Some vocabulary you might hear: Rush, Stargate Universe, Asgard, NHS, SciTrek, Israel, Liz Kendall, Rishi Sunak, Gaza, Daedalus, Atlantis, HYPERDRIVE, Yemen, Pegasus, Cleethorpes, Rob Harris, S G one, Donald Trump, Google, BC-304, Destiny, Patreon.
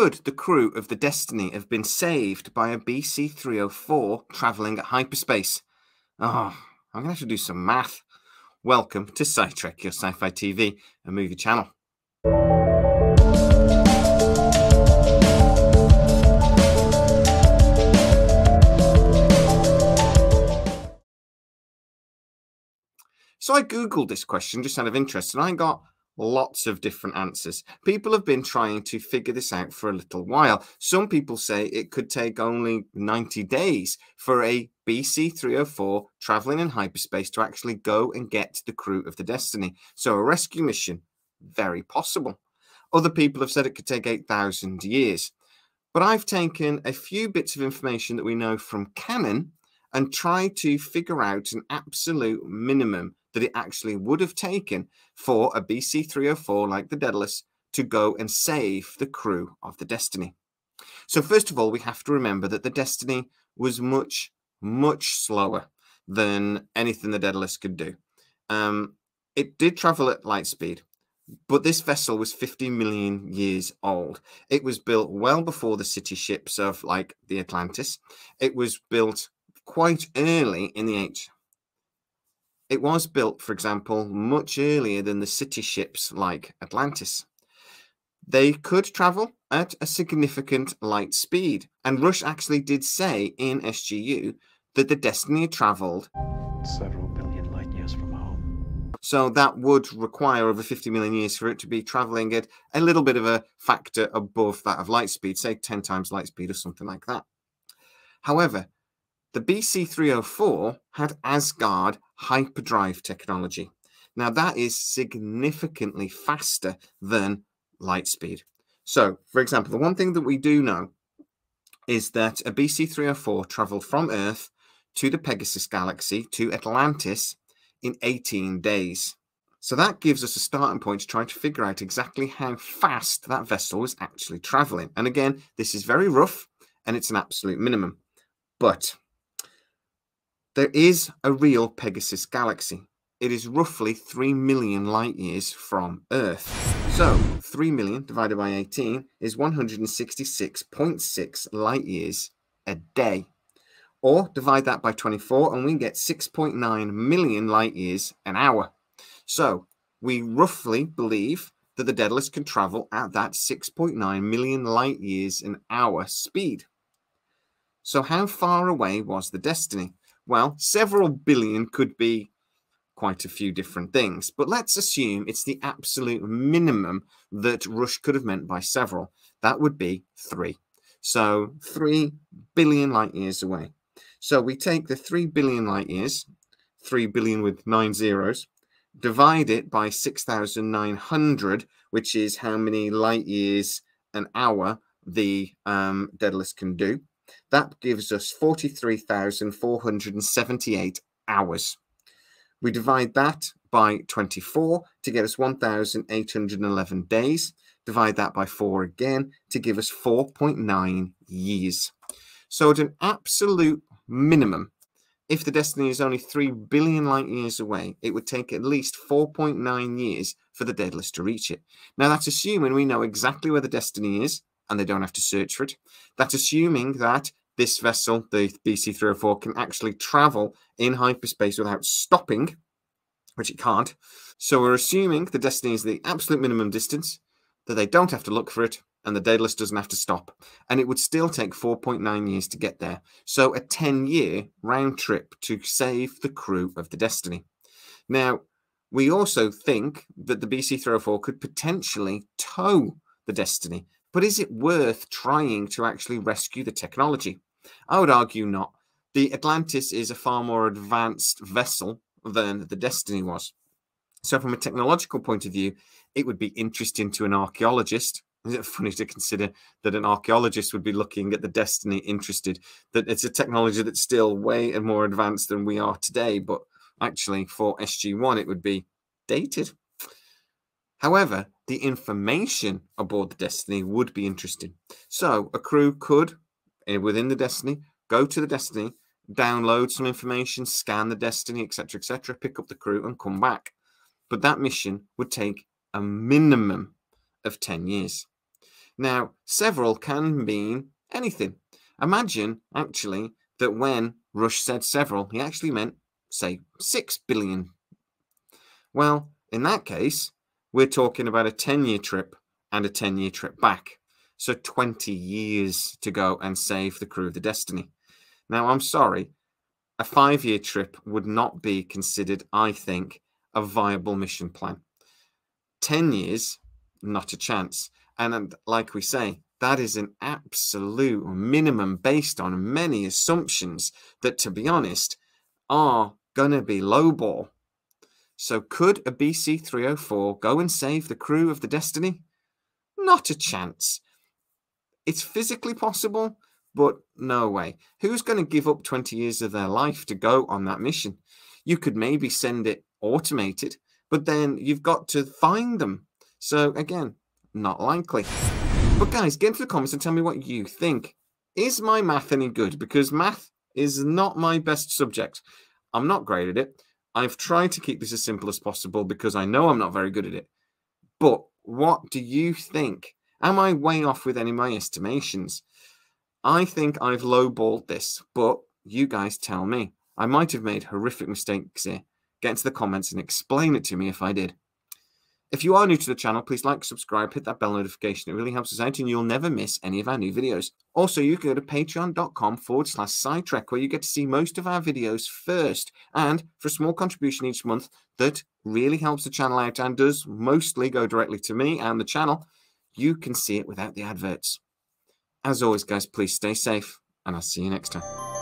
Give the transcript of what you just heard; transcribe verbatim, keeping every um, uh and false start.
could the crew of the Destiny have been saved by a B C three oh four travelling at hyperspace? Oh, I'm going to have to do some math. Welcome to SciTrek, your sci-fi T V and movie channel. So I Googled this question just out of interest, and I got lots of different answers. People have been trying to figure this out for a little while. Some people say it could take only ninety days for a B C three oh four traveling in hyperspace to actually go and get the crew of the Destiny. So a rescue mission, very possible. Other people have said it could take eight thousand years. But I've taken a few bits of information that we know from canon and tried to figure out an absolute minimum that it actually would have taken for a B C three oh four like the Daedalus to go and save the crew of the Destiny. So first of all, we have to remember that the Destiny was much, much slower than anything the Daedalus could do. Um, it did travel at light speed, but this vessel was fifty million years old. It was built well before the city ships of like the Atlantis. It was built quite early in the age. It was built, for example, much earlier than the city ships like Atlantis. They could travel at a significant light speed. And Rush actually did say in S G U that the Destiny had traveled several billion light years from home. So that would require over fifty million years for it to be traveling at a little bit of a factor above that of light speed, say ten times light speed or something like that. However, the B C three oh four had Asgard hyperdrive technology. Now, that is significantly faster than light speed. So, for example, the one thing that we do know is that a B C three oh four traveled from Earth to the Pegasus galaxy, to Atlantis, in eighteen days. So that gives us a starting point to try to figure out exactly how fast that vessel was actually traveling. And again, this is very rough, and it's an absolute minimum. But there is a real Pegasus galaxy. It is roughly three million light years from Earth. So three million divided by eighteen is one hundred sixty-six point six light years a day. Or divide that by twenty-four and we get six point nine million light years an hour. So we roughly believe that the Daedalus can travel at that six point nine million light years an hour speed. So how far away was the Destiny? Well, several billion could be quite a few different things, but let's assume it's the absolute minimum that Rush could have meant by several. That would be three. So three billion light years away. So we take the three billion light years, three billion with nine zeros, divide it by six thousand nine hundred, which is how many light years an hour the um, Daedalus can do. That gives us forty-three thousand four hundred seventy-eight hours. We divide that by twenty-four to get us one thousand eight hundred eleven days. Divide that by four again to give us four point nine years. So at an absolute minimum, if the Destiny is only three billion light years away, it would take at least four point nine years for the Daedalus to reach it. Now that's assuming we know exactly where the Destiny is, and they don't have to search for it. That's assuming that this vessel, the B C three oh four, can actually travel in hyperspace without stopping, which it can't. So we're assuming the Destiny is the absolute minimum distance, that they don't have to look for it, and the Daedalus doesn't have to stop. And it would still take four point nine years to get there. So a ten-year round trip to save the crew of the Destiny. Now, we also think that the B C three oh four could potentially tow the Destiny. But is it worth trying to actually rescue the technology? I would argue not. The Atlantis is a far more advanced vessel than the Destiny was. So from a technological point of view, it would be interesting to an archaeologist. Isn't it funny to consider that an archaeologist would be looking at the Destiny interested, that it's a technology that's still way and more advanced than we are today, but actually for S G one, it would be dated. However, the information aboard the Destiny would be interesting. So a crew could, within the Destiny, go to the Destiny, download some information, scan the Destiny, et cetera, et cetera, pick up the crew and come back. But that mission would take a minimum of ten years. Now, several can mean anything. Imagine, actually, that when Rush said several, he actually meant, say, six billion. Well, in that case, we're talking about a ten-year trip and a ten-year trip back. So twenty years to go and save the crew of the Destiny. Now, I'm sorry, a five-year trip would not be considered, I think, a viable mission plan. ten years, not a chance. And, and like we say, that is an absolute minimum based on many assumptions that, to be honest, are going to be lowball. So could a B C three oh four go and save the crew of the Destiny? Not a chance. It's physically possible, but no way. Who's going to give up twenty years of their life to go on that mission? You could maybe send it automated, but then you've got to find them. So again, not likely. But guys, get into the comments and tell me what you think. Is my math any good? Because math is not my best subject. I'm not great at it. I've tried to keep this as simple as possible because I know I'm not very good at it. But what do you think? Am I way off with any of my estimations? I think I've lowballed this, but you guys tell me. I might have made horrific mistakes here. Get into the comments and explain it to me if I did. If you are new to the channel, please like, subscribe, hit that bell notification. It really helps us out and you'll never miss any of our new videos. Also, you can go to patreon.com forward slash SciTrek where you get to see most of our videos first. And for a small contribution each month that really helps the channel out and does mostly go directly to me and the channel, you can see it without the adverts. As always, guys, please stay safe and I'll see you next time.